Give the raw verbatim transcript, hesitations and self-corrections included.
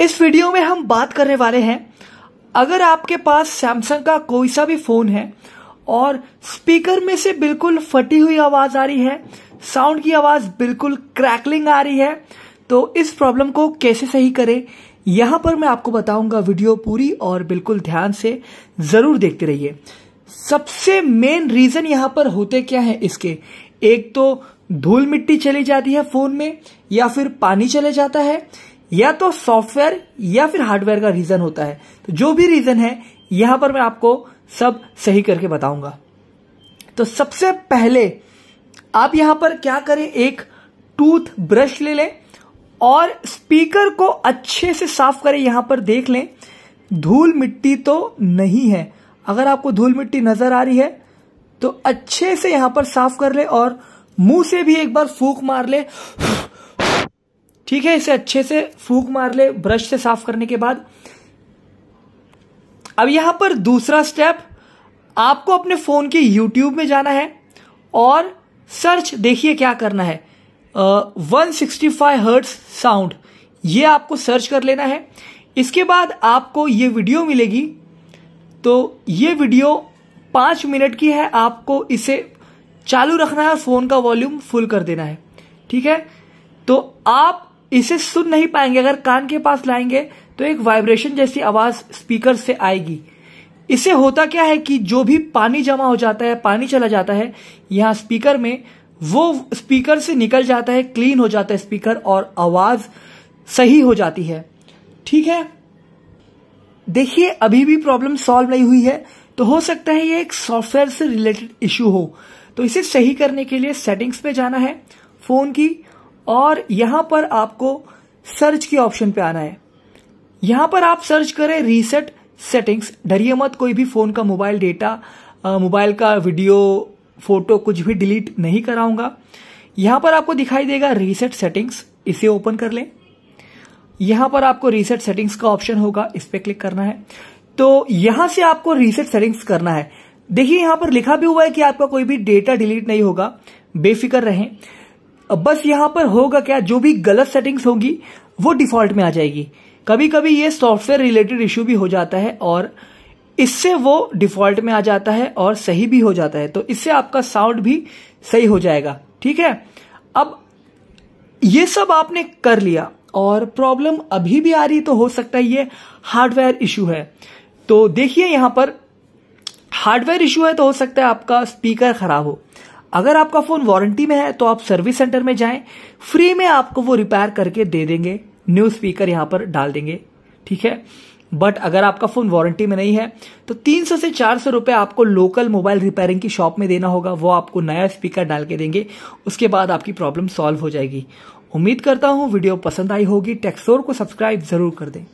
इस वीडियो में हम बात करने वाले हैं, अगर आपके पास सैमसंग का कोई सा भी फोन है और स्पीकर में से बिल्कुल फटी हुई आवाज आ रही है, साउंड की आवाज बिल्कुल क्रैकलिंग आ रही है, तो इस प्रॉब्लम को कैसे सही करें यहां पर मैं आपको बताऊंगा। वीडियो पूरी और बिल्कुल ध्यान से जरूर देखते रहिए। सबसे मेन रीजन यहां पर होते क्या है इसके, एक तो धूल मिट्टी चली जाती है फोन में, या फिर पानी चले जाता है, या तो सॉफ्टवेयर या फिर हार्डवेयर का रीजन होता है। तो जो भी रीजन है यहां पर मैं आपको सब सही करके बताऊंगा। तो सबसे पहले आप यहां पर क्या करें, एक टूथ ब्रश ले लें और स्पीकर को अच्छे से साफ करें। यहां पर देख लें धूल मिट्टी तो नहीं है, अगर आपको धूल मिट्टी नजर आ रही है तो अच्छे से यहां पर साफ कर ले और मुंह से भी एक बार फूंक मार ले। ठीक है, इसे अच्छे से फूंक मार ले ब्रश से साफ करने के बाद। अब यहां पर दूसरा स्टेप, आपको अपने फोन की यूट्यूब में जाना है और सर्च, देखिए क्या करना है, one sixty five hertz sound, ये आपको सर्च कर लेना है। इसके बाद आपको ये वीडियो मिलेगी, तो ये वीडियो पाँच मिनट की है, आपको इसे चालू रखना है और फोन का वॉल्यूम फुल कर देना है। ठीक है, तो आप इसे सुन नहीं पाएंगे, अगर कान के पास लाएंगे तो एक वाइब्रेशन जैसी आवाज स्पीकर से आएगी। इससे होता क्या है कि जो भी पानी जमा हो जाता है, पानी चला जाता है यहाँ स्पीकर में, वो स्पीकर से निकल जाता है, क्लीन हो जाता है स्पीकर और आवाज सही हो जाती है। ठीक है, देखिए अभी भी प्रॉब्लम सॉल्व नहीं हुई है, तो हो सकता है ये एक सॉफ्टवेयर से रिलेटेड इश्यू हो। तो इसे सही करने के लिए सेटिंग्स पे जाना है फोन की, और यहां पर आपको सर्च के ऑप्शन पे आना है। यहां पर आप सर्च करें रीसेट सेटिंग्स। डरिए मत, कोई भी फोन का मोबाइल डेटा, मोबाइल का वीडियो, फोटो कुछ भी डिलीट नहीं कराऊंगा। यहां पर आपको दिखाई देगा रीसेट सेटिंग्स, इसे ओपन कर लें। यहां पर आपको रीसेट सेटिंग्स का ऑप्शन होगा, इस पर क्लिक करना है। तो यहां से आपको रीसेट सेटिंग्स करना है। देखिए यहां पर लिखा भी हुआ है कि आपका कोई भी डेटा डिलीट नहीं होगा, बेफिक्र रहें। बस यहां पर होगा क्या, जो भी गलत सेटिंग्स होगी वो डिफॉल्ट में आ जाएगी। कभी कभी ये सॉफ्टवेयर रिलेटेड इश्यू भी हो जाता है और इससे वो डिफॉल्ट में आ जाता है और सही भी हो जाता है, तो इससे आपका साउंड भी सही हो जाएगा। ठीक है, अब ये सब आपने कर लिया और प्रॉब्लम अभी भी आ रही, तो हो सकता है ये हार्डवेयर इश्यू है। तो देखिए यहां पर हार्डवेयर इश्यू है, तो हो सकता है आपका स्पीकर खराब हो। अगर आपका फोन वारंटी में है तो आप सर्विस सेंटर में जाएं, फ्री में आपको वो रिपेयर करके दे देंगे, न्यू स्पीकर यहां पर डाल देंगे। ठीक है, बट अगर आपका फोन वारंटी में नहीं है तो तीन सौ से चार सौ रुपए आपको लोकल मोबाइल रिपेयरिंग की शॉप में देना होगा, वो आपको नया स्पीकर डाल के देंगे। उसके बाद आपकी प्रॉब्लम सॉल्व हो जाएगी। उम्मीद करता हूं वीडियो पसंद आई होगी। टेक्सोर को सब्सक्राइब जरूर कर दें।